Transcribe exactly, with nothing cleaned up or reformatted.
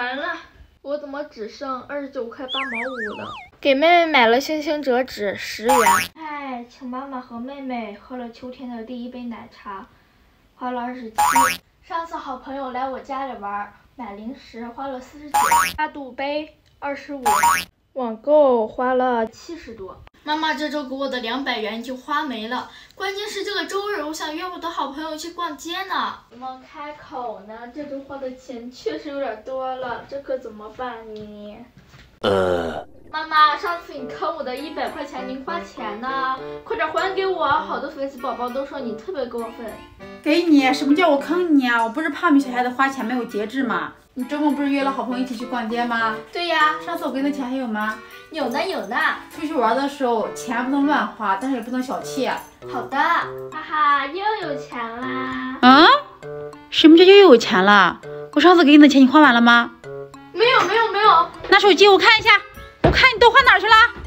完了，我怎么只剩二十九块八毛五了？给妹妹买了星星折纸十元。哎，请妈妈和妹妹喝了秋天的第一杯奶茶，花了二十七。上次好朋友来我家里玩，买零食花了四十九，八度杯二十五，网购花了七十多。 妈妈这周给我的两百元就花没了，关键是这个周日我想约我的好朋友去逛街呢，怎么开口呢？这周花的钱确实有点多了，这可怎么办呢？呃，妈妈，上次你坑我的一百块钱零花钱呢，快点还给我！好多粉丝宝宝都说你特别过分。给你？什么叫我坑你啊？我不是怕你小孩子花钱没有节制吗？ 你周末不是约了好朋友一起去逛街吗？对呀，上次我给你的钱还有吗？有呢有呢。出去玩的时候钱不能乱花，但是也不能小气。好的，哈哈，又有钱啦！啊？什么叫又有钱啦？我上次给你的钱你花完了吗？没有没有没有。拿手机我看一下，我看你都花哪去了。